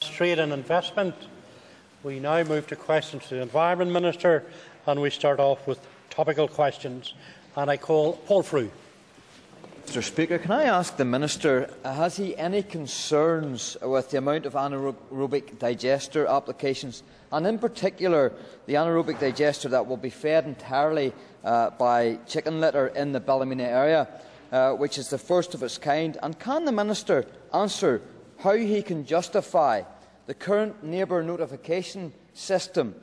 Trade and investment. We now move to questions to the Environment Minister, and we start off with topical questions. And I call Paul Frew. Mr Speaker, can I ask the Minister, has he any concerns with the amount of anaerobic digester applications, and in particular the anaerobic digester that will be fed entirely by chicken litter in the Ballymena area, which is the first of its kind? And can the Minister answer how he can justify the current neighbour notification system,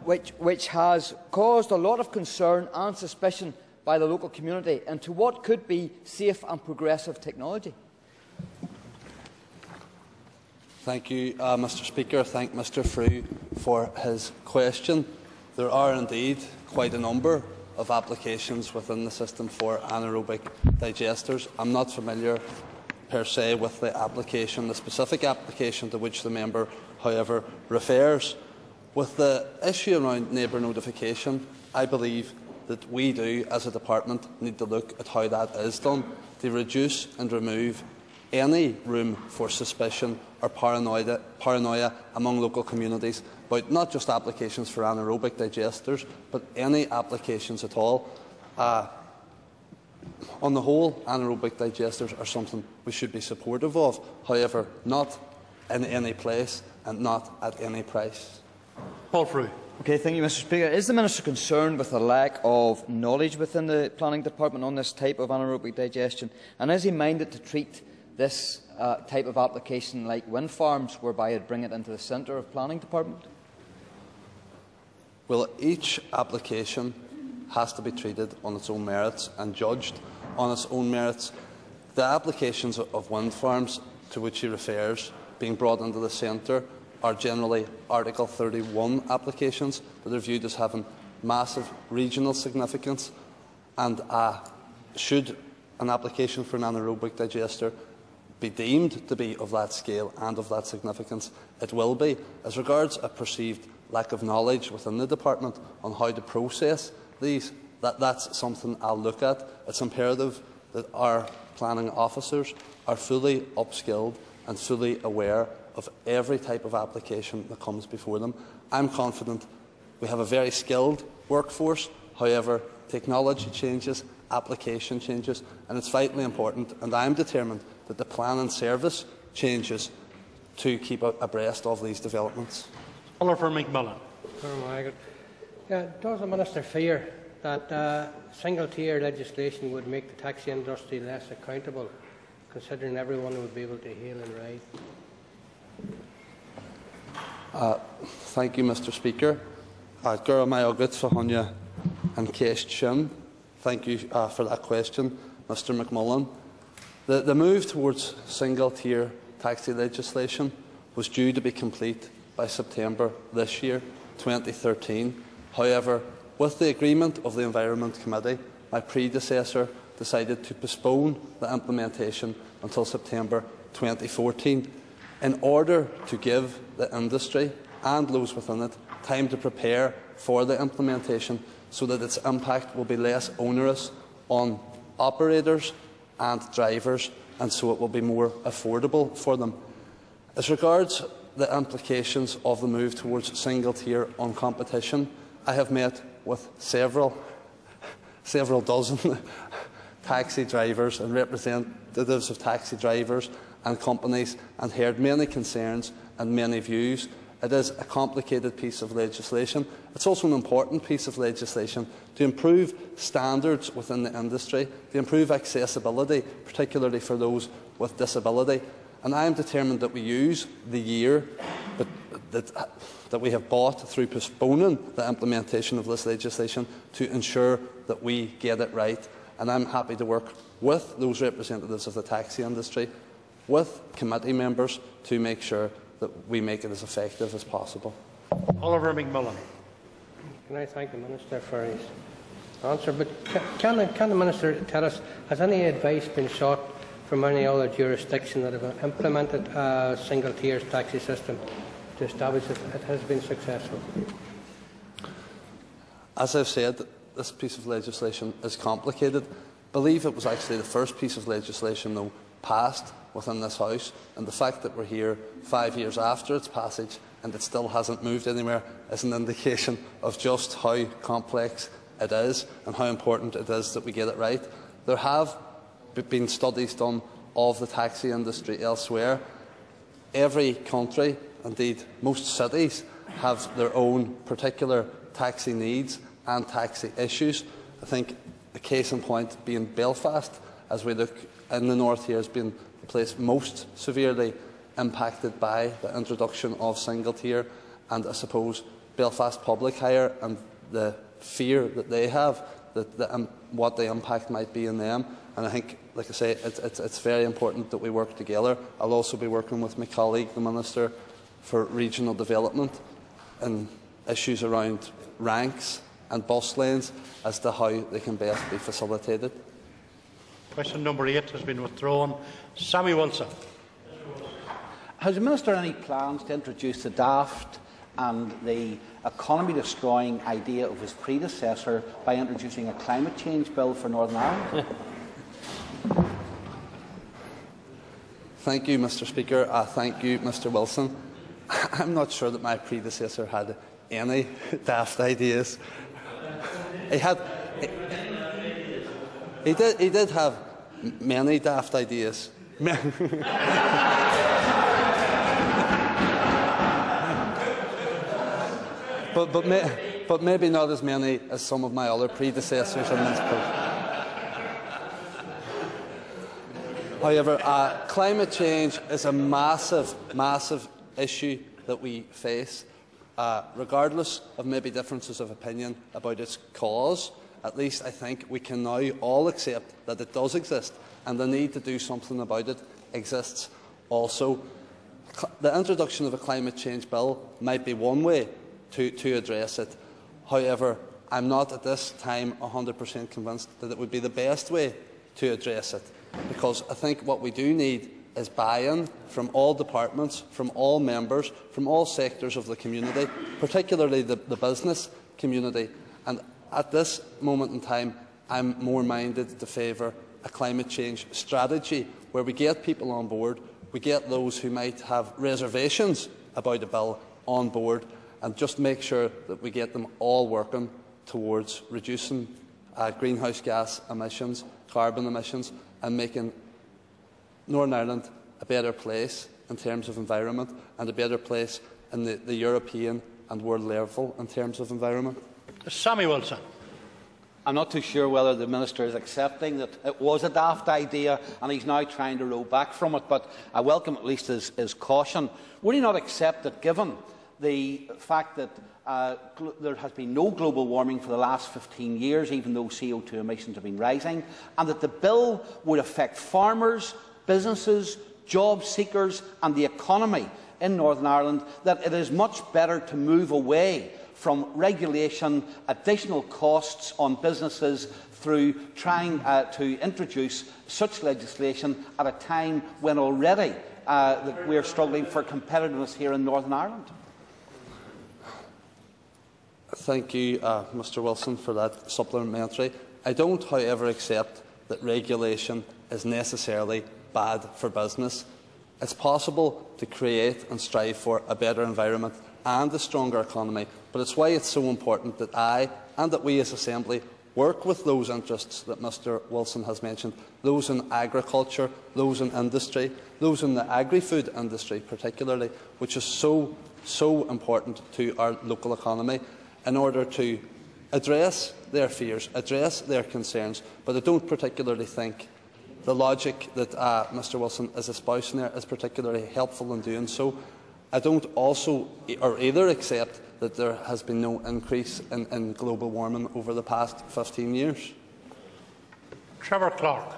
which has caused a lot of concern and suspicion by the local community, into what could be safe and progressive technology? Thank you, Mr Speaker. I thank Mr Frew for his question. There are indeed quite a number of applications within the system for anaerobic digesters. I am not familiar per se with the application, the specific application to which the member, however, refers. With the issue around neighbour notification, I believe that we do, as a department, need to look at how that is done to reduce and remove any room for suspicion or paranoia among local communities about not just applications for anaerobic digesters, but any applications at all. On the whole, anaerobic digesters are something we should be supportive of, however, not in any place and not at any price. Paul Frew. Okay, thank you, Mr Speaker. Is the Minister concerned with the lack of knowledge within the Planning Department on this type of anaerobic digestion? And is he minded to treat this type of application like wind farms, whereby it would bring it into the centre of the Planning Department? Well, each application has to be treated on its own merits and judged on its own merits. The applications of wind farms to which he refers being brought into the centre are generally Article 31 applications that are viewed as having massive regional significance, and should an application for an anaerobic digester be deemed to be of that scale and of that significance, it will be. As regards a perceived lack of knowledge within the department on how to process these, that's something I'll look at. It's imperative that our planning officers are fully upskilled and fully aware of every type of application that comes before them. I'm confident we have a very skilled workforce. However, technology changes, application changes, and it's vitally important, and I'm determined that the planning service changes to keep abreast of these developments. Oliver McMullan. Does the Minister fear that single-tier legislation would make the taxi industry less accountable, considering everyone would be able to hail and ride? Thank you, Mr Speaker. Thank you for that question, Mr McMullan. The move towards single-tier taxi legislation was due to be complete by September this year, 2013. However, with the agreement of the Environment Committee, my predecessor decided to postpone the implementation until September 2014. In order to give the industry and those within it time to prepare for the implementation so that its impact will be less onerous on operators and drivers, and so it will be more affordable for them. As regards the implications of the move towards single tier on competition, I have met with several dozen taxi drivers and representatives of taxi drivers and companies, and heard many concerns and many views. It is a complicated piece of legislation. It's also an important piece of legislation to improve standards within the industry, to improve accessibility, particularly for those with disability. And I am determined that we use the year that we have bought through postponing the implementation of this legislation to ensure that we get it right. And I'm happy to work with those representatives of the taxi industry, with committee members, to make sure that we make it as effective as possible. Oliver McMullan. Can I thank the Minister for his answer? But can the Minister tell us, has any advice been sought from any other jurisdiction that have implemented a single-tier taxi system to establish that it has been successful? As I've said, this piece of legislation is complicated. I believe it was actually the first piece of legislation, though, passed within this House, and the fact that we're here 5 years after its passage and it still hasn't moved anywhere is an indication of just how complex it is and how important it is that we get it right. There have been studies done of the taxi industry elsewhere. Every country, indeed most cities, have their own particular taxi needs and taxi issues. I think a case in point being Belfast, as we look in the north here, has been the place most severely impacted by the introduction of single tier, and I suppose Belfast Public Hire and the fear that they have that what the impact might be on them. And I think, like I say, it's very important that we work together. I'll also be working with my colleague, the Minister for Regional Development, in issues around ranks and bus lanes as to how they can best be facilitated. Question number 8 has been withdrawn. Sammy Wilson. Has the Minister any plans to introduce the daft and the economy-destroying idea of his predecessor by introducing a climate change bill for Northern Ireland? Thank you, Mr Speaker. Thank you, Mr Wilson. I'm not sure that my predecessor had any daft ideas. He did have many daft ideas. But maybe not as many as some of my other predecessors in this place. However, climate change is a massive, massive issue that we face, regardless of maybe differences of opinion about its cause. At least I think we can now all accept that it does exist, and the need to do something about it exists also. The introduction of a climate change bill might be one way to address it. However, I'm not at this time 100% convinced that it would be the best way to address it, because I think what we do need is buy-in from all departments, from all members, from all sectors of the community, particularly the business community. And at this moment in time, I'm more minded to favour a climate change strategy where we get people on board, we get those who might have reservations about a bill on board, and just make sure that we get them all working towards reducing greenhouse gas emissions, carbon emissions, and making Northern Ireland a better place in terms of environment, and a better place in the European and world level in terms of environment. Sammy Wilson. I'm not too sure whether the Minister is accepting that it was a daft idea and he's now trying to row back from it, but I welcome at least his caution. Would he not accept that, given the fact that there has been no global warming for the last 15 years, even though CO2 emissions have been rising, and that the bill would affect farmers, businesses, job seekers and the economy in Northern Ireland, that it is much better to move away from regulation, additional costs on businesses, through trying to introduce such legislation at a time when already we are struggling for competitiveness here in Northern Ireland? Thank you, Mr Wilson, for that supplementary. I don't, however, accept that regulation is necessarily bad for business. It's possible to create and strive for a better environment and a stronger economy, but it's why it's so important that I and that we as Assembly work with those interests that Mr Wilson has mentioned, those in agriculture, those in industry, those in the agri-food industry particularly, which is so, so important to our local economy, in order to address their fears, address their concerns. But I don't particularly think the logic that Mr Wilson is espousing there is particularly helpful in doing so. I don't also or either accept that there has been no increase in global warming over the past 15 years. Trevor Clark.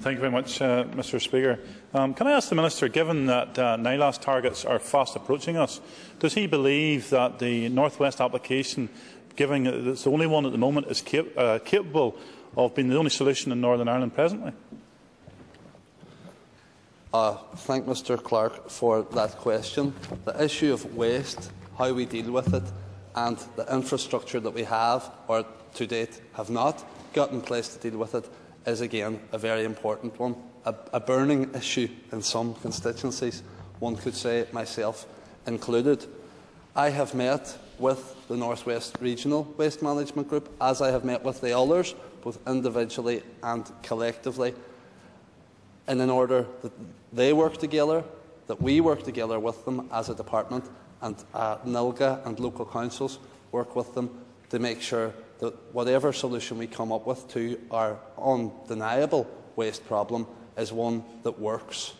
Thank you very much, Mr Speaker. Can I ask the Minister, given that NILAS targets are fast approaching us, does he believe that the North West application, given that it's the only one at the moment, is capable of being the only solution in Northern Ireland presently? Thank Mr Clark for that question. The issue of waste, how we deal with it, and the infrastructure that we have, or to date have not got in place to deal with it, is again a very important one, a burning issue in some constituencies, one could say, myself included. I have met with the North West Regional Waste Management Group, as I have met with the others, both individually and collectively, and in order that they work together, that we work together with them as a department, and NILGA and local councils work with them to make sure that whatever solution we come up with to our undeniable waste problem is one that works.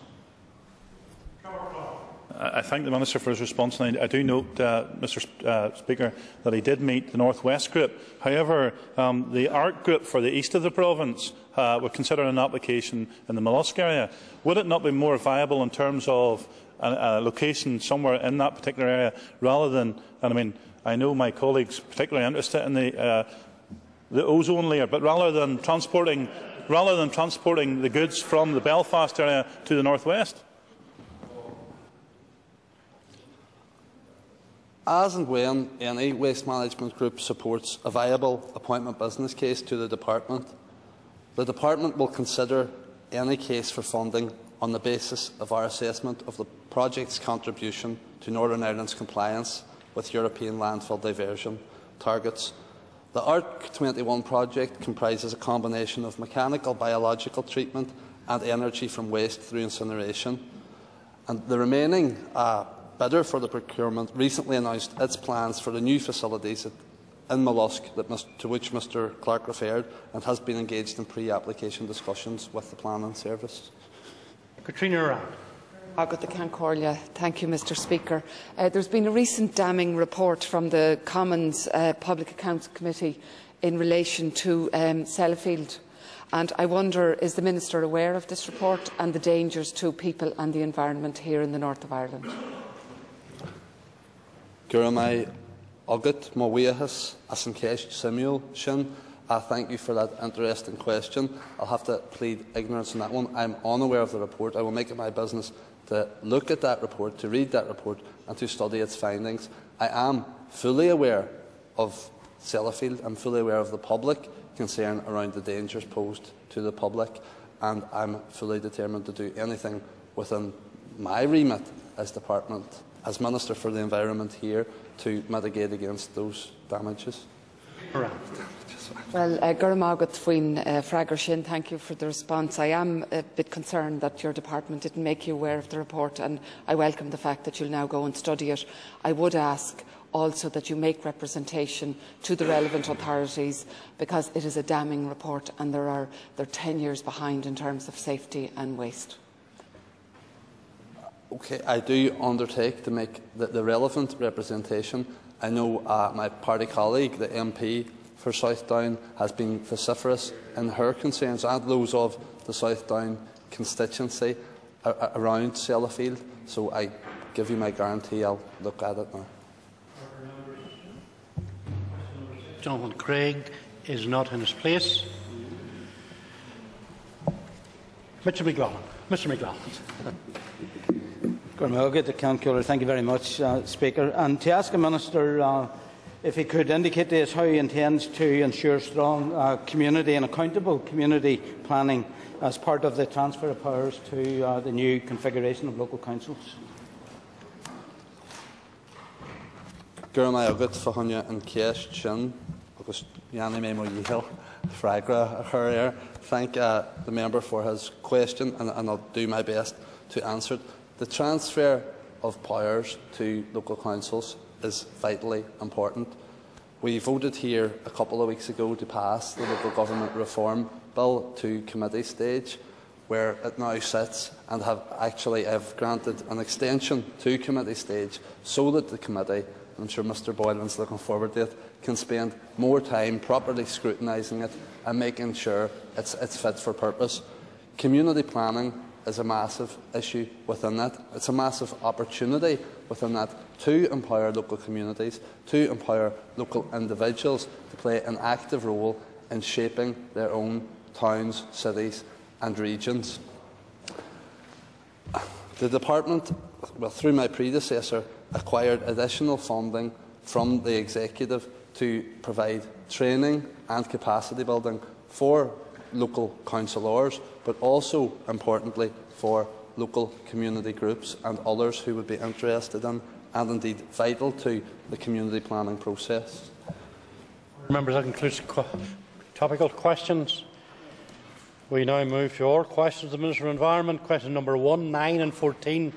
I thank the Minister for his response, and I do note, Mr Speaker, that he did meet the North West Group. However, the ARC Group for the east of the province were considering an application in the Mollusk area. Would it not be more viable in terms of a location somewhere in that particular area, rather than, and I mean, I know my colleagues particularly interested in the ozone layer, but rather than transporting the goods from the Belfast area to the North West? As and when any waste management group supports a viable appointment business case to the Department will consider any case for funding on the basis of our assessment of the project's contribution to Northern Ireland's compliance with European landfill diversion targets. The ARC 21 project comprises a combination of mechanical, biological treatment and energy from waste through incineration, and the remaining bidder for the procurement recently announced its plans for the new facilities in Mollusk to which Mr Clark referred, and has been engaged in pre-application discussions with the Planning Service. Katrina O'Rourke. Thank you, Mr Speaker. There has been a recent damning report from the Commons Public Accounts Committee in relation to Sellafield, and I wonder, is the Minister aware of this report and the dangers to people and the environment here in the north of Ireland? Thank you for that interesting question. I'll have to plead ignorance on that one. I'm unaware of the report. I will make it my business to look at that report, to read that report and to study its findings. I am fully aware of Sellafield. I'm fully aware of the public concern around the dangers posed to the public, and I'm fully determined to do anything within my remit as Department, as Minister for the Environment here, to mitigate against those damages. Well, thank you for the response. I am a bit concerned that your department didn't make you aware of the report, and I welcome the fact that you'll now go and study it. I would ask also that you make representation to the relevant authorities, because it is a damning report and they're 10 years behind in terms of safety and waste. Okay, I do undertake to make the relevant representation. I know my party colleague, the MP for South Down, has been vociferous in her concerns and those of the South Down constituency around Sellafield. So I give you my guarantee I'll look at it now. Jonathan Craig is not in his place. Mr McLaughlin. Mr McLaughlin. Thank you very much, Speaker. And to ask the Minister if he could indicate to us how he intends to ensure strong community and accountable community planning as part of the transfer of powers to the new configuration of local councils. I thank the member for his question, and I'll do my best to answer it. The transfer of powers to local councils is vitally important. We voted here a couple of weeks ago to pass the Local Government Reform Bill to committee stage, where it now sits, and have granted an extension to committee stage so that the committee, I'm sure Mr Boylan's looking forward to it, can spend more time properly scrutinising it and making sure it's fit for purpose. Community planning is a massive issue within that. It's a massive opportunity within that to empower local communities, to empower local individuals to play an active role in shaping their own towns, cities and regions. The Department, well, through my predecessor, acquired additional funding from the Executive to provide training and capacity building for local councillors, but also, importantly, for local community groups and others who would be interested in and indeed vital to the community planning process. Members, that concludes topical questions. We now move to all questions of the Minister of Environment. Question number 1, 9 and 14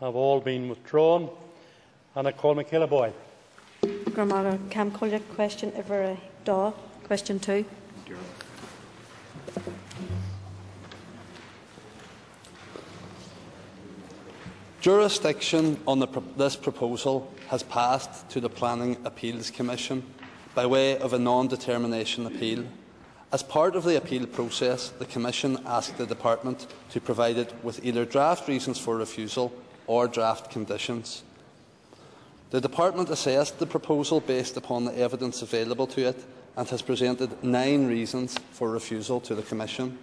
have all been withdrawn. And I call Michaela Boy. Question over Daw. Question 2. Jurisdiction on this proposal has passed to the Planning Appeals Commission by way of a non-determination appeal. As part of the appeal process, the Commission asked the Department to provide it with either draft reasons for refusal or draft conditions. The Department assessed the proposal based upon the evidence available to it and has presented 9 reasons for refusal to the Commission.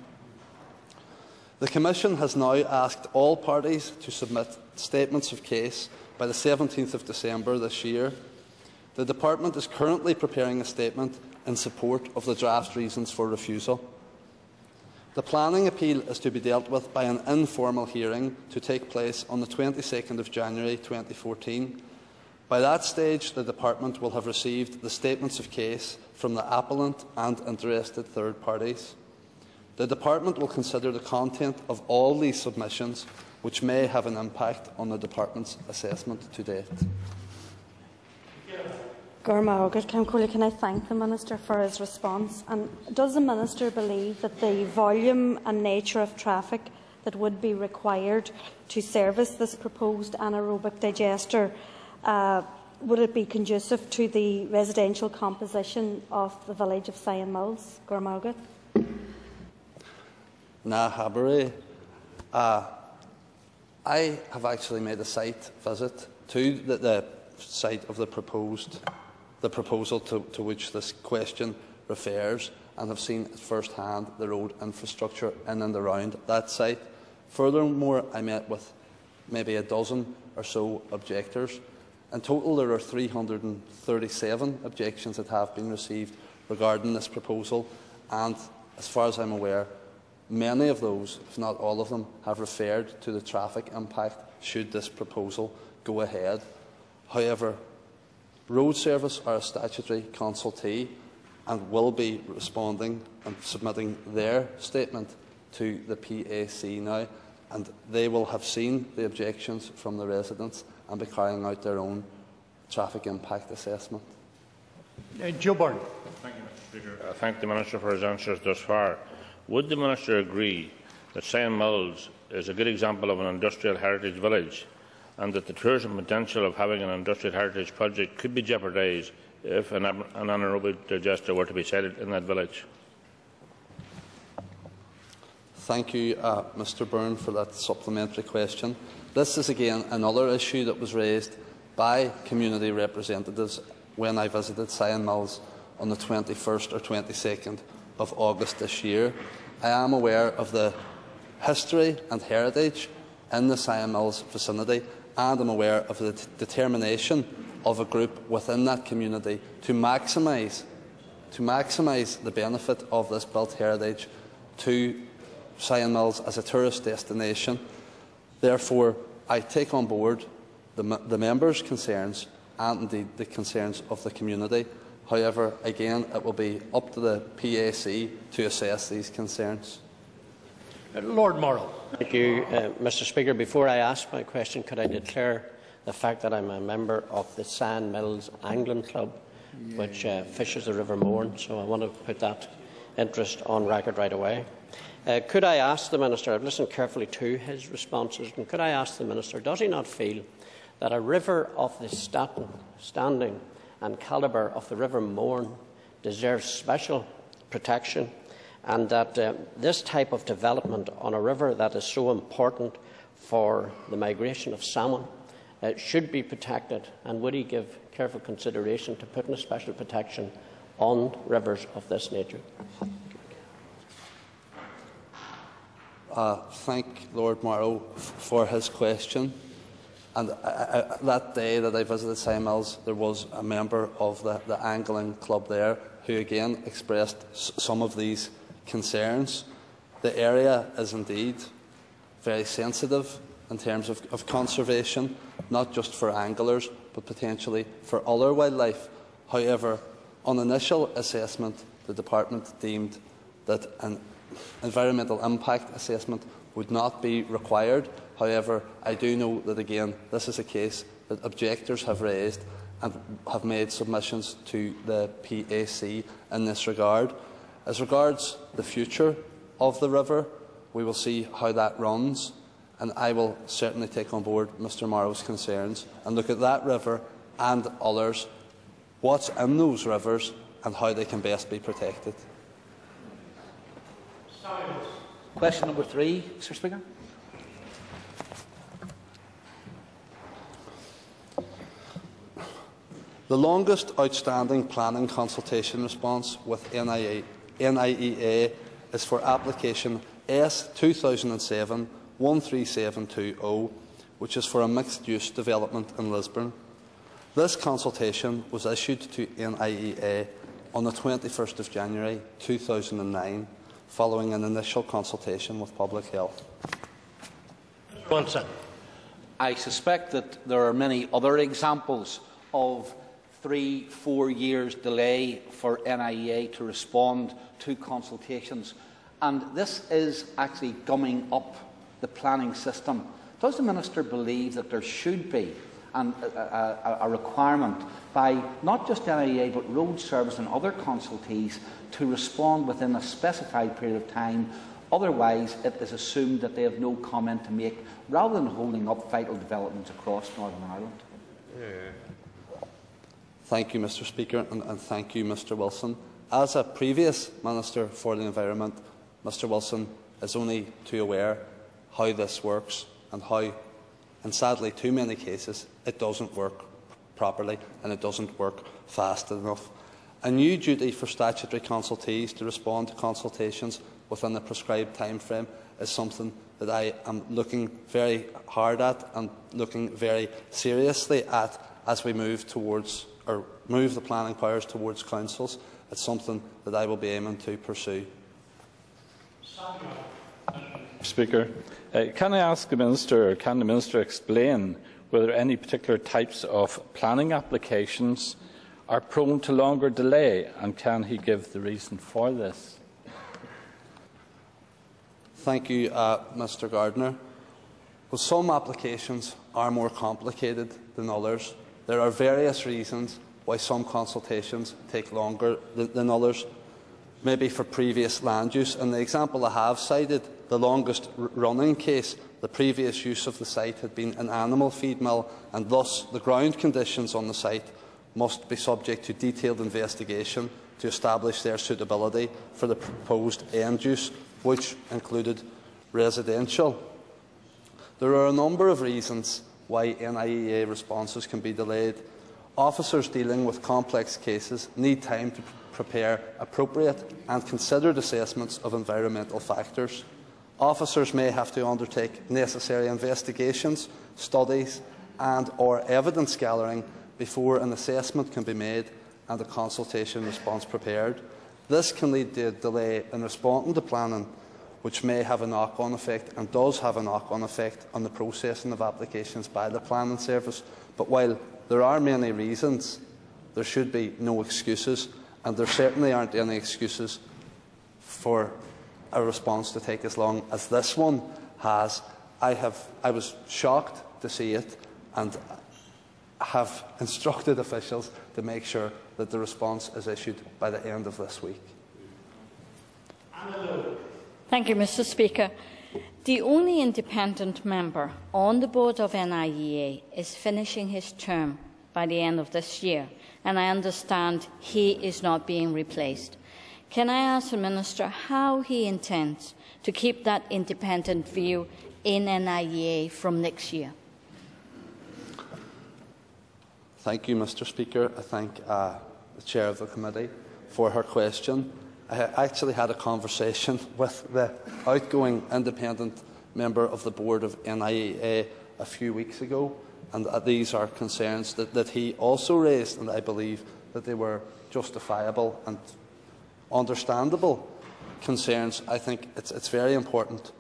The Commission has now asked all parties to submit statements of case by the 17th of December this year. The Department is currently preparing a statement in support of the draft reasons for refusal. The planning appeal is to be dealt with by an informal hearing to take place on the 22nd of January 2014. By that stage, the Department will have received the statements of case from the appellant and interested third parties. The Department will consider the content of all these submissions, which may have an impact on the Department's assessment to date. Can I thank the Minister for his response? And does the Minister believe that the volume and nature of traffic that would be required to service this proposed anaerobic digester, would it be conducive to the residential composition of the village of Sion Mills? I have actually made a site visit to the site of the proposal to which this question refers, and have seen at first hand the road infrastructure in and around that site. Furthermore, I met with maybe a dozen or so objectors. In total, there are 337 objections that have been received regarding this proposal, and as far as I'm aware, many of those, if not all of them, have referred to the traffic impact should this proposal go ahead. However, Road Service are a statutory consultee and will be responding and submitting their statement to the PAC now, and they will have seen the objections from the residents and be carrying out their own traffic impact assessment. Joe Byrne. Thank you, Mr. Speaker. I thank the Minister for his answers thus far. Would the Minister agree that Sion Mills is a good example of an industrial heritage village, and that the tourism potential of having an industrial heritage project could be jeopardised if an anaerobic digester were to be sited in that village? Thank you, Mr Byrne, for that supplementary question. This is again another issue that was raised by community representatives when I visited Sion Mills on the 21st or 22nd of August this year. I am aware of the history and heritage in the Sion Mills vicinity, and I'm aware of the determination of a group within that community to maximise the benefit of this built heritage to Sion Mills as a tourist destination. Therefore, I take on board the members' concerns and indeed the concerns of the community. However, again, it will be up to the PAC to assess these concerns. Lord Morrow. Thank you, Mr Speaker. Before I ask my question, could I declare the fact that I am a member of the Sion Mills Angling Club, which fishes the River Mourne, so I want to put that interest on record right away. Could I ask the Minister, I have listened carefully to his responses, and could I ask the Minister, does he not feel that a river of the standing and calibre of the River Mourne deserves special protection, and that this type of development on a river that is so important for the migration of salmon should be protected, and would he give careful consideration to putting a special protection on rivers of this nature? Thank Lord Morrow for his question. And that day that I visited Sion Mills, there was a member of the angling club there who again expressed some of these concerns. The area is indeed very sensitive in terms of conservation, not just for anglers, but potentially for other wildlife. However, on initial assessment, the Department deemed that an environmental impact assessment would not be required. However, I do know that, again, this is a case that objectors have raised and have made submissions to the PAC in this regard. As regards the future of the river, we will see how that runs, and I will certainly take on board Mr Morrow's concerns and look at that river and others, what's in those rivers and how they can best be protected. Silence. Question number 3, Mr Speaker. The longest outstanding planning consultation response with NIEA is for application S2007-13720, which is for a mixed-use development in Lisburn. This consultation was issued to NIEA on the 21st of January 2009, following an initial consultation with Public Health. I suspect that there are many other examples of 3-4 years' delay for NIEA to respond to consultations, and this is actually gumming up the planning system. Does the Minister believe that there should be a requirement by not just NIEA but Road Service and other consultees to respond within a specified period of time? Otherwise, it is assumed that they have no comment to make, rather than holding up vital developments across Northern Ireland. Thank you, Mr Speaker, and thank you, Mr Wilson. As a previous Minister for the Environment, Mr Wilson is only too aware how this works and how, in sadly too many cases, it doesn't work properly and it doesn't work fast enough. A new duty for statutory consultees to respond to consultations within the prescribed time frame is something that I am looking very hard at and looking very seriously at as we move the planning powers towards councils. It's something that I will be aiming to pursue. Speaker, can I ask the Minister, or can the Minister explain whether any particular types of planning applications are prone to longer delay, and can he give the reason for this? Thank you, Mr Gardiner. Well, some applications are more complicated than others. There are various reasons why some consultations take longer than others, maybe for previous land use. In the example I have cited, the longest running case, the previous use of the site had been an animal feed mill, and thus the ground conditions on the site must be subject to detailed investigation to establish their suitability for the proposed end use, which included residential. There are a number of reasons why NIEA responses can be delayed. Officers dealing with complex cases need time to prepare appropriate and considered assessments of environmental factors. Officers may have to undertake necessary investigations, studies and or evidence gathering before an assessment can be made and a consultation response prepared. This can lead to a delay in responding to planning, which may have a knock-on effect and does have a knock-on effect on the processing of applications by the planning service. But while there are many reasons, there should be no excuses, and there certainly aren't any excuses for a response to take as long as this one has. I was shocked to see it, and have instructed officials to make sure that the response is issued by the end of this week. Thank you, Mr Speaker. The only independent member on the board of NIEA is finishing his term by the end of this year, and I understand he is not being replaced. Can I ask the Minister how he intends to keep that independent view in NIEA from next year? Thank you, Mr Speaker. I thank the Chair of the Committee for her question. I actually had a conversation with the outgoing independent member of the board of NIEA a few weeks ago, and these are concerns that he also raised, and I believe that they were justifiable and understandable. concerns, I think it's very important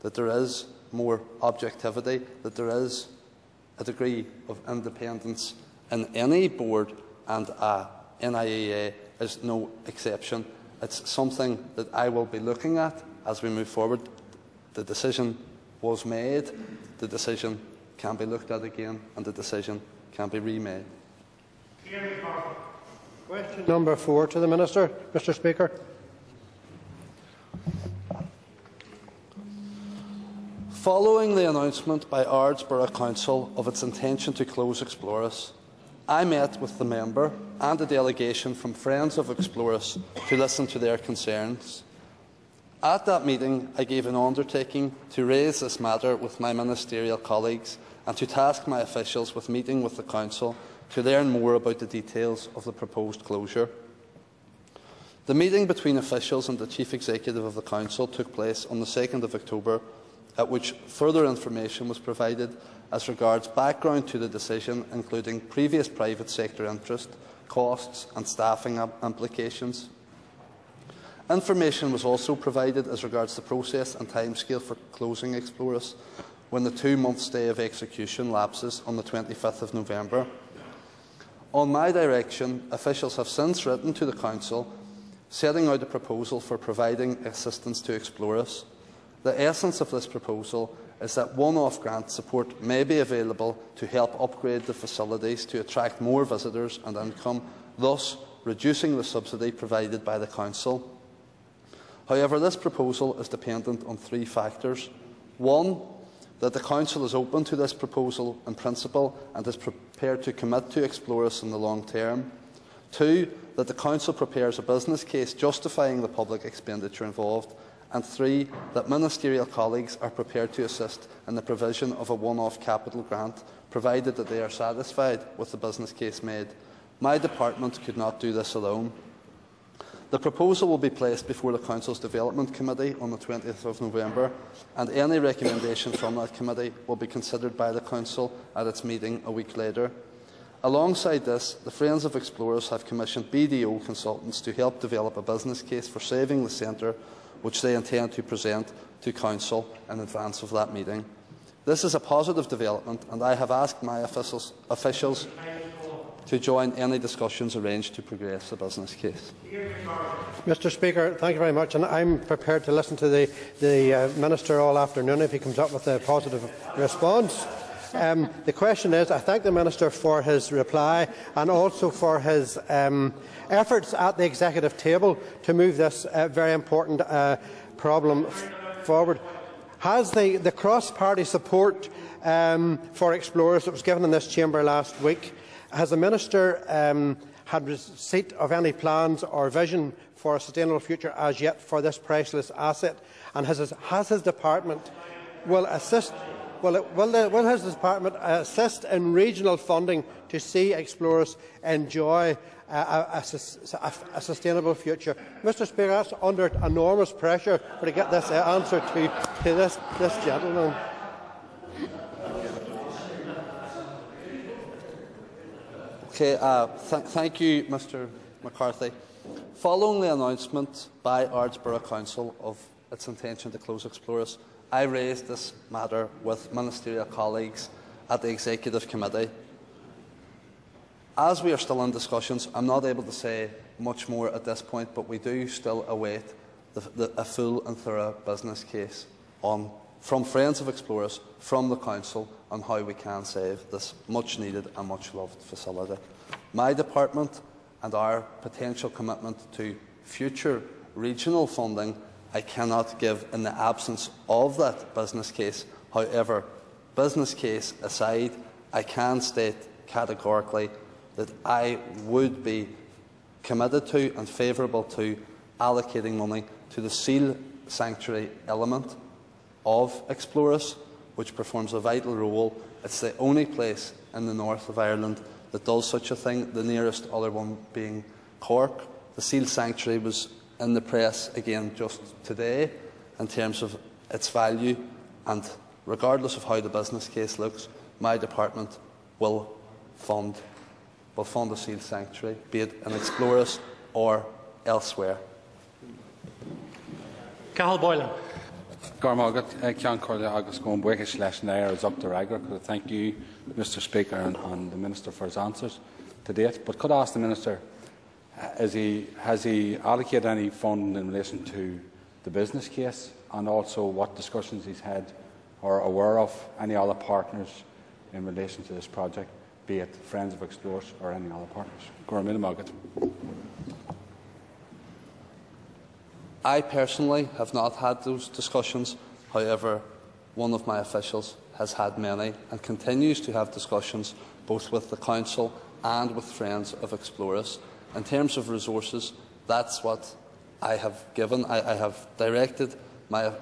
that there is more objectivity, that there is a degree of independence in any board, and NIEA is no exception. It's something that I will be looking at as we move forward. The decision was made, the decision can be looked at again, and the decision can be remade. Question number 4 to the Minister. Mr Speaker. Following the announcement by Ards Borough Council of its intention to close Exploris, I met with the member and a delegation from Friends of Exploris to listen to their concerns. At that meeting, I gave an undertaking to raise this matter with my ministerial colleagues and to task my officials with meeting with the Council to learn more about the details of the proposed closure. The meeting between officials and the Chief Executive of the Council took place on the 2nd of October, at which further information was provided as regards background to the decision, including previous private sector interest, costs and staffing implications. Information was also provided as regards the process and timescale for closing Exploris when the 2-month stay of execution lapses on the 25th of November. On my direction, officials have since written to the Council setting out a proposal for providing assistance to Exploris. The essence of this proposal is that one-off grant support may be available to help upgrade the facilities to attract more visitors and income, thus reducing the subsidy provided by the Council. However, this proposal is dependent on 3 factors. 1. That the Council is open to this proposal in principle and is prepared to commit to Exploris in the long term. 2. That the Council prepares a business case justifying the public expenditure involved. And 3, that ministerial colleagues are prepared to assist in the provision of a one-off capital grant, provided that they are satisfied with the business case made. My department could not do this alone. The proposal will be placed before the Council's Development Committee on the 20th of November, and any recommendation from that committee will be considered by the Council at its meeting a week later. Alongside this, the Friends of Exploris have commissioned BDO consultants to help develop a business case for saving the centre, which they intend to present to Council in advance of that meeting. This is a positive development, and I have asked my officials to join any discussions arranged to progress the business case. Mr Speaker, thank you very much, and I am prepared to listen to the Minister all afternoon if he comes up with a positive response. The question is, I thank the Minister for his reply and also for his efforts at the executive table to move this very important problem forward. Has the cross-party support for Exploris that was given in this chamber last week, has the Minister had receipt of any plans or vision for a sustainable future as yet for this priceless asset? And has his department will his department assist in regional funding to see Exploris enjoy a sustainable future? Mr Speaker, that's under enormous pressure to get this answer to this gentleman. Okay, thank you, Mr McCarthy. Following the announcement by Ards Borough Council of its intention to close Exploris, I raised this matter with ministerial colleagues at the Executive Committee. As we are still in discussions, I am not able to say much more at this point, but we do still await a full and thorough business case from Friends of Exploris, from the Council, on how we can save this much needed and much loved facility. My department and our potential commitment to future regional funding, I cannot give in the absence of that business case. However, business case aside, I can state categorically that I would be committed to and favourable to allocating money to the seal sanctuary element of Exploris, which performs a vital role. It's the only place in the north of Ireland that does such a thing, the nearest other one being Cork. The seal sanctuary was in the press again just today in terms of its value, and regardless of how the business case looks, my department will fund a sealed sanctuary, be it in Exploris or elsewhere. Cathal Boylan. Thank you, Mr Speaker, and the Minister for his answers to date. But could I ask the Minister, has he allocated any fund in relation to the business case, and also what discussions he's had or aware of any other partners in relation to this project, be it Friends of Exploris or any other partners? I personally have not had those discussions. However, one of my officials has had many and continues to have discussions both with the Council and with Friends of Exploris. In terms of resources, that's what I have given. I have directed my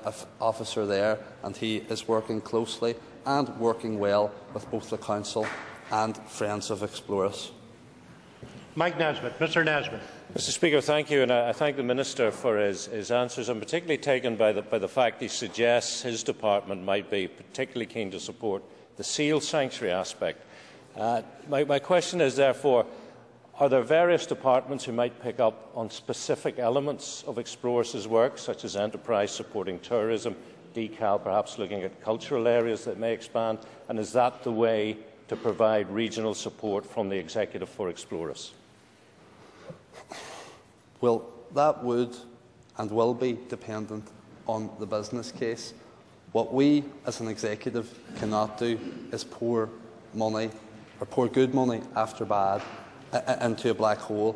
officer there, and he is working closely and working well with both the Council and Friends of Exploris. Mike Nesbitt. Mr Nesbitt. Mr Speaker, thank you, and I thank the Minister for his answers. I am particularly taken by the fact he suggests his department might be particularly keen to support the seal sanctuary aspect. My question is, therefore, are there various departments who might pick up on specific elements of Exploris' work, such as enterprise supporting tourism, DECAL perhaps looking at cultural areas that may expand, and is that the way to provide regional support from the Executive for Exploris? Well, that would and will be dependent on the business case. What we as an Executive cannot do is pour money, or pour good money after bad, into a black hole.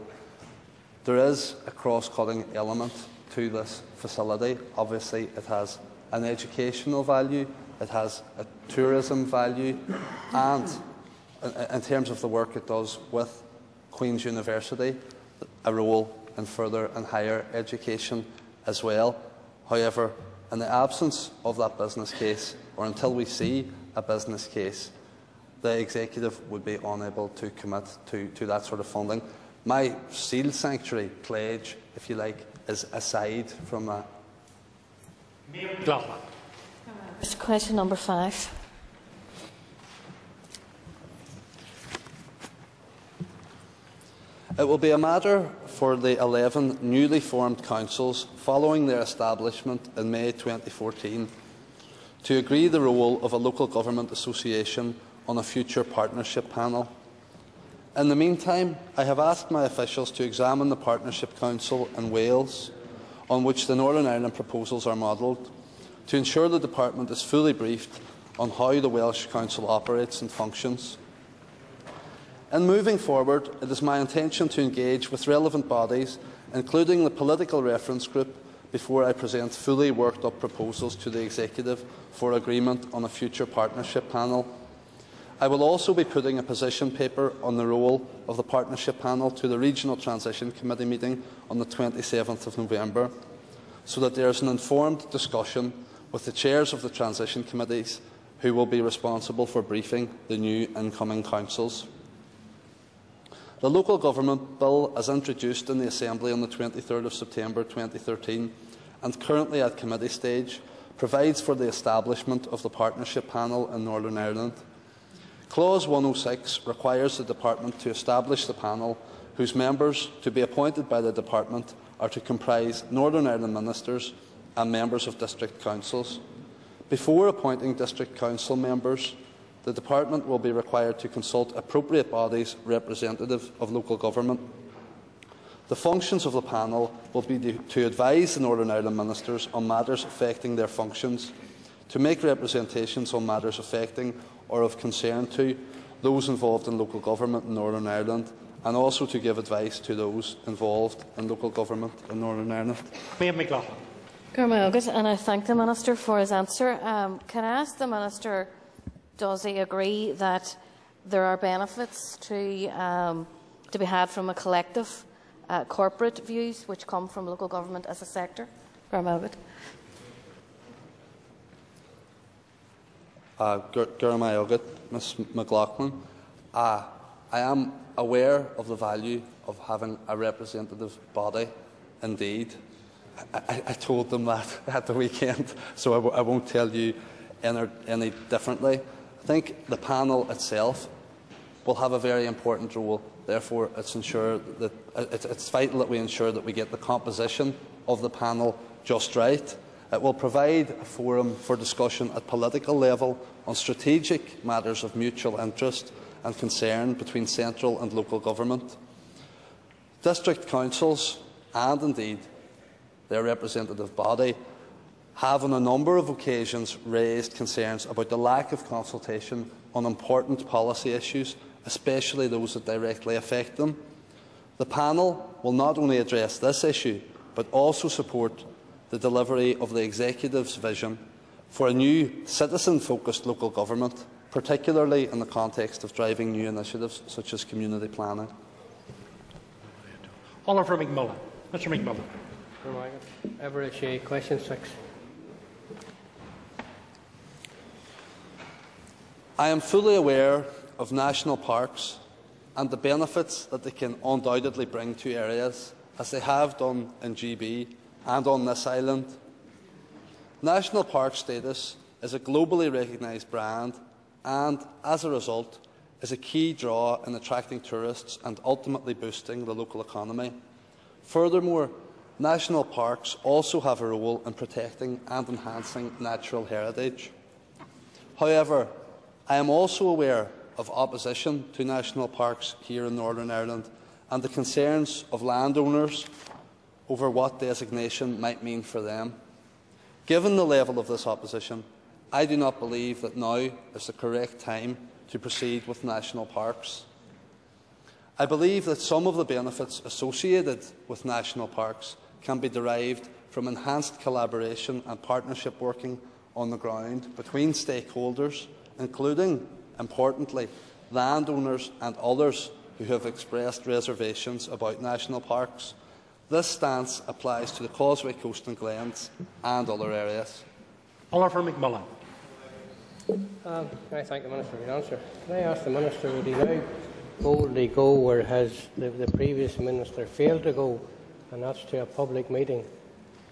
There is a cross-cutting element to this facility. Obviously, it has an educational value, it has a tourism value, and in terms of the work it does with Queen's University, a role in further and higher education as well. However, in the absence of that business case, or until we see a business case, the Executive would be unable to commit to that sort of funding. My seal sanctuary pledge, if you like, is aside from that. Question number 5. It will be a matter for the 11 newly formed councils following their establishment in May 2014 to agree the role of a local government association on a future partnership panel. In the meantime, I have asked my officials to examine the Partnership Council in Wales, on which the Northern Ireland proposals are modelled, to ensure the department is fully briefed on how the Welsh Council operates and functions. In moving forward, it is my intention to engage with relevant bodies, including the political reference group, before I present fully worked-up proposals to the Executive for agreement on a future partnership panel. I will also be putting a position paper on the role of the partnership panel to the Regional Transition Committee meeting on the 27th of November, so that there is an informed discussion with the chairs of the Transition Committees who will be responsible for briefing the new incoming councils. The Local Government Bill, as introduced in the Assembly on the 23rd of September 2013 and currently at committee stage, provides for the establishment of the Partnership Panel in Northern Ireland. Clause 106 requires the Department to establish the panel, whose members, to be appointed by the Department, are to comprise Northern Ireland Ministers and members of District Councils. Before appointing District Council members, the Department will be required to consult appropriate bodies representative of local government. The functions of the panel will be to advise the Northern Ireland Ministers on matters affecting their functions, to make representations on matters affecting or of concern to those involved in local government in Northern Ireland, and also to give advice to those involved in local government in Northern Ireland. Ms McLaughlin. And I thank the Minister for his answer. Can I ask the Minister, does he agree that there are benefits to be had from a collective corporate views which come from local government as a sector? Ms McLaughlin, I am aware of the value of having a representative body. Indeed, I told them that at the weekend, so I won't tell you any differently. I think the panel itself will have a very important role. Therefore, it's vital that we ensure that we get the composition of the panel just right, It will provide a forum for discussion at political level on strategic matters of mutual interest and concern between central and local government. District councils and, indeed, their representative body have on a number of occasions raised concerns about the lack of consultation on important policy issues, especially those that directly affect them. The panel will not only address this issue, but also support the delivery of the Executive's vision for a new citizen-focused local government, particularly in the context of driving new initiatives such as community planning. Oliver McMullan. Mr McMullan. Everidge, question 6. I am fully aware of national parks and the benefits that they can undoubtedly bring to areas, as they have done in GB and on this island. National park status is a globally recognised brand and, as a result, is a key draw in attracting tourists and ultimately boosting the local economy. Furthermore, national parks also have a role in protecting and enhancing natural heritage. However, I am also aware of opposition to national parks here in Northern Ireland and the concerns of landowners over what designation might mean for them. Given the level of this opposition, I do not believe that now is the correct time to proceed with national parks. I believe that some of the benefits associated with national parks can be derived from enhanced collaboration and partnership working on the ground between stakeholders, including, importantly, landowners and others who have expressed reservations about national parks. This stance applies to the Causeway Coast and Glens and other areas. Oliver McMullan. Can I thank the Minister for his answer? Can I ask the Minister, would he now boldly go where has the previous Minister failed to go, and that's to a public meeting,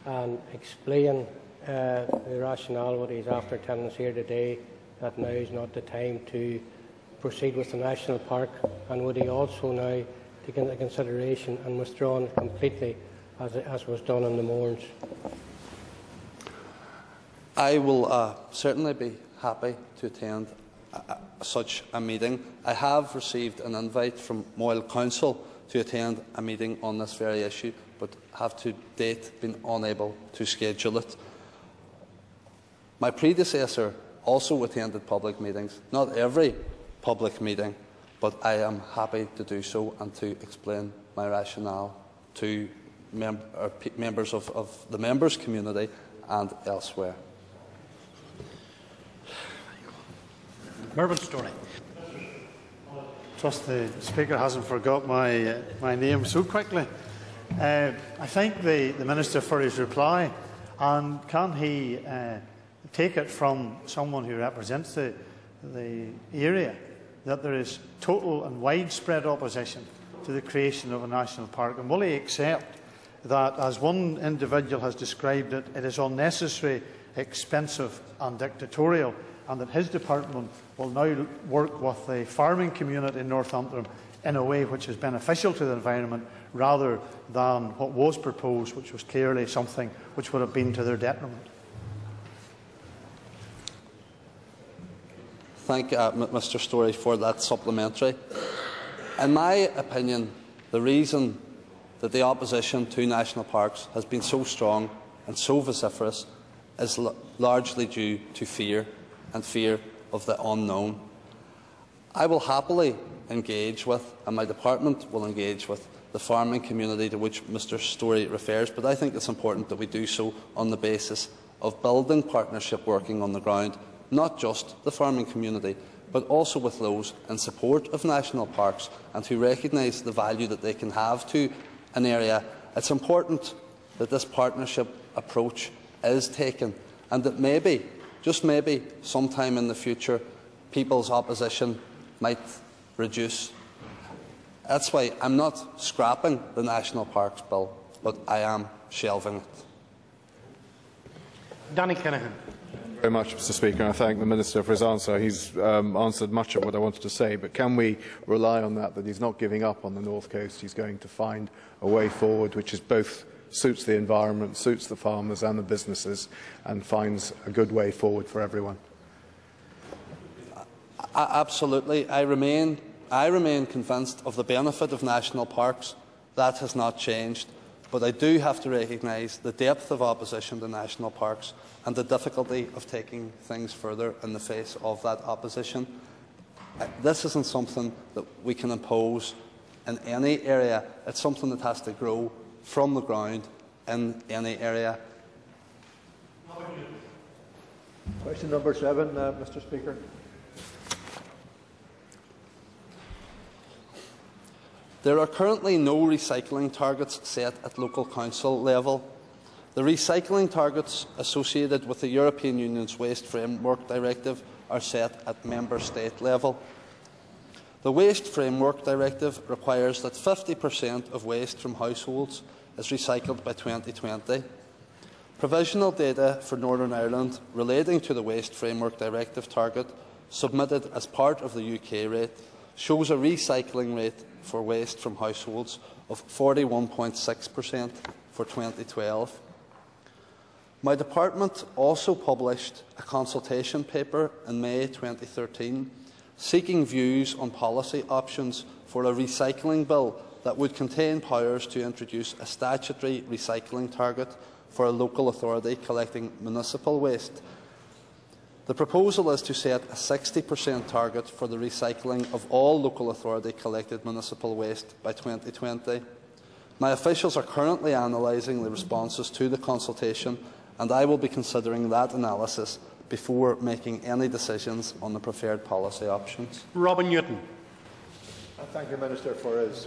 and explain the rationale what he's after telling us here today, that now is not the time to proceed with the national park, and would he also now take into consideration and withdraw it completely, as was done in the Mournes? I will certainly be happy to attend such a meeting. I have received an invite from Moyle Council to attend a meeting on this very issue, but have to date been unable to schedule it. My predecessor also attended public meetings, not every public meeting, but I am happy to do so and to explain my rationale to members of the members' community and elsewhere. Mervyn Storey. I trust the Speaker hasn't forgot my name so quickly. I thank the Minister for his reply, and can he take it from someone who represents the area that there is total and widespread opposition to the creation of a national park, and will he accept that, as one individual has described it, it is unnecessary, expensive and dictatorial, and that his department will now work with the farming community in Northampton in a way which is beneficial to the environment, rather than what was proposed, which was clearly something which would have been to their detriment? Thank Mr Storey for that supplementary. In my opinion, the reason that the opposition to national parks has been so strong and so vociferous is largely due to fear, and fear of the unknown. I will happily engage with, and my department will engage with, the farming community to which Mr Storey refers, but I think it's important that we do so on the basis of building partnership working on the ground, not just the farming community, but also with those in support of national parks and who recognise the value that they can have to an area. It's important that this partnership approach is taken, and that maybe, just maybe, sometime in the future, people's opposition might reduce. That's why I'm not scrapping the National Parks Bill, but I am shelving it. Danny Kennehan. Very much, Mr Speaker, and I thank the Minister for his answer. He's answered much of what I wanted to say, but can we rely on that he's not giving up on the North Coast? He's going to find a way forward which is both suits the environment, suits the farmers and the businesses, and finds a good way forward for everyone. Absolutely. I remain convinced of the benefit of national parks. That has not changed. But I do have to recognise the depth of opposition to national parks and the difficulty of taking things further in the face of that opposition. This isn't something that we can impose in any area. It's something that has to grow from the ground in any area. Question number 7, Mr Speaker. There are currently no recycling targets set at local council level. The recycling targets associated with the European Union's Waste Framework Directive are set at member state level. The Waste Framework Directive requires that 50% of waste from households is recycled by 2020. Provisional data for Northern Ireland relating to the Waste Framework Directive target, submitted as part of the UK rate, shows a recycling rate for waste from households of 41.6% for 2012. My department also published a consultation paper in May 2013 seeking views on policy options for a recycling bill that would contain powers to introduce a statutory recycling target for a local authority collecting municipal waste. The proposal is to set a 60% target for the recycling of all local authority collected municipal waste by 2020. My officials are currently analysing the responses to the consultation, and I will be considering that analysis before making any decisions on the preferred policy options. Robin Newton. Thank you, Minister, for his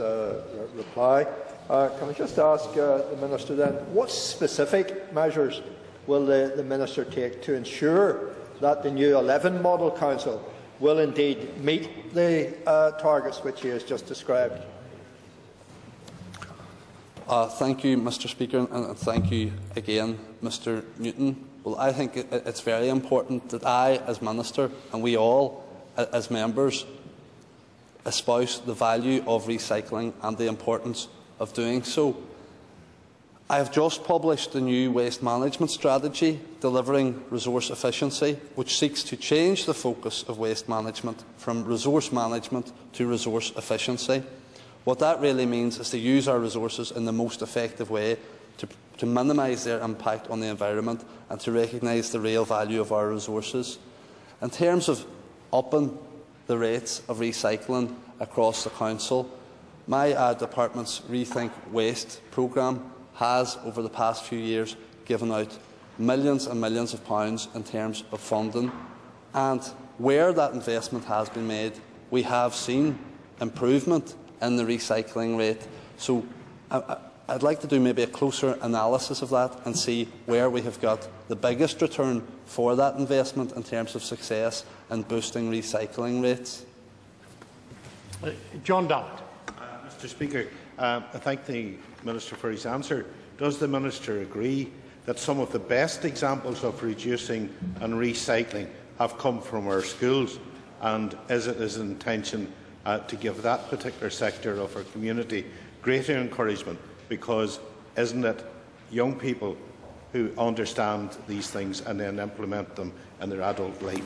reply. Can I just ask the Minister then, what specific measures will the Minister take to ensure that the new 11 Model Council will indeed meet the targets which he has just described? Thank you, Mr Speaker, and thank you again, Mr Newton. Well, I think it's very important that I, as Minister, and we all, as members, espouse the value of recycling and the importance of doing so. I have just published the new Waste Management Strategy, Delivering Resource Efficiency, which seeks to change the focus of waste management from resource management to resource efficiency. What that really means is to use our resources in the most effective way to minimise their impact on the environment and to recognise the real value of our resources. In terms of upping the rates of recycling across the Council, my department's Rethink Waste programme has, over the past few years, given out millions and millions of pounds in terms of funding. And where that investment has been made, we have seen improvement in the recycling rate. So I'd like to do maybe a closer analysis of that and see where we have got the biggest return for that investment in terms of success in boosting recycling rates. John Davitt. Mr Speaker, I thank the Minister for his answer. Does the Minister agree that some of the best examples of reducing and recycling have come from our schools, and is it his intention to give that particular sector of our community greater encouragement? Because isn't it young people who understand these things and then implement them in their adult life?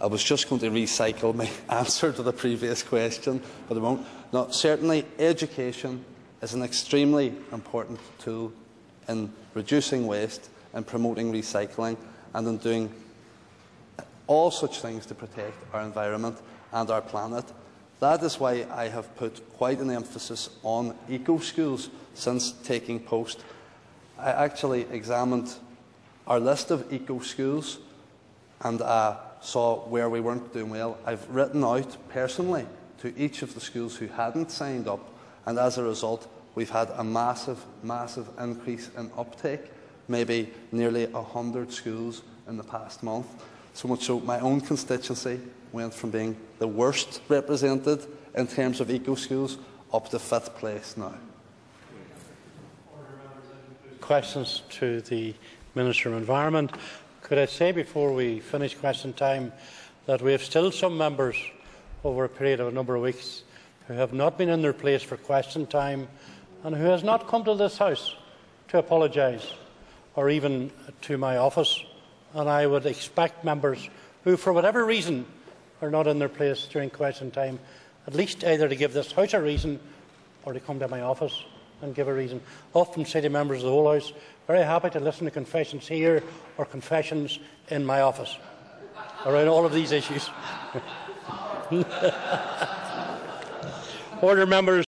I was just going to recycle my answer to the previous question, but I won't. No, certainly, education is an extremely important tool in reducing waste and promoting recycling and in doing all such things to protect our environment and our planet. That is why I have put quite an emphasis on eco-schools since taking post. I actually examined our list of eco-schools and saw where we weren't doing well. I've written out personally to each of the schools who hadn't signed up, and as a result we've had a massive, massive increase in uptake, maybe nearly 100 schools in the past month. So much so my own constituency went from being the worst represented in terms of eco-schools up to 5th place now. Questions to the Minister of Environment. Could I say before we finish question time that we have still some members over a period of a number of weeks who have not been in their place for question time and who has not come to this House to apologise, or even to my office, and I would expect members who, for whatever reason, are not in their place during question time, at least either to give this House a reason or to come to my office and give a reason. Often say to members of the whole House, very happy to listen to confessions here or confessions in my office around all of these issues. Order, members.